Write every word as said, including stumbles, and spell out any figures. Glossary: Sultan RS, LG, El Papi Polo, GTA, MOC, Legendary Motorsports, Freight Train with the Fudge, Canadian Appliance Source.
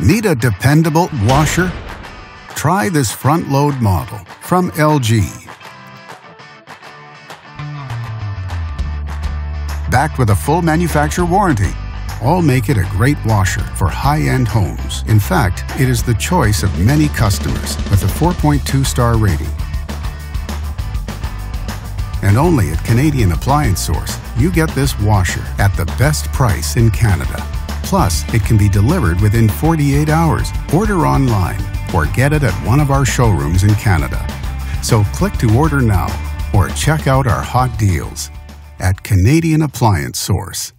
Need a dependable washer? Try this front load model from L G. Backed with a full manufacturer warranty, all make it a great washer for high-end homes. In fact, it is the choice of many customers with a four point two star rating. And only at Canadian Appliance Source, you get this washer at the best price in Canada. Plus, it can be delivered within forty-eight hours. Order online or get it at one of our showrooms in Canada. So click to order now or check out our hot deals at Canadian Appliance Source.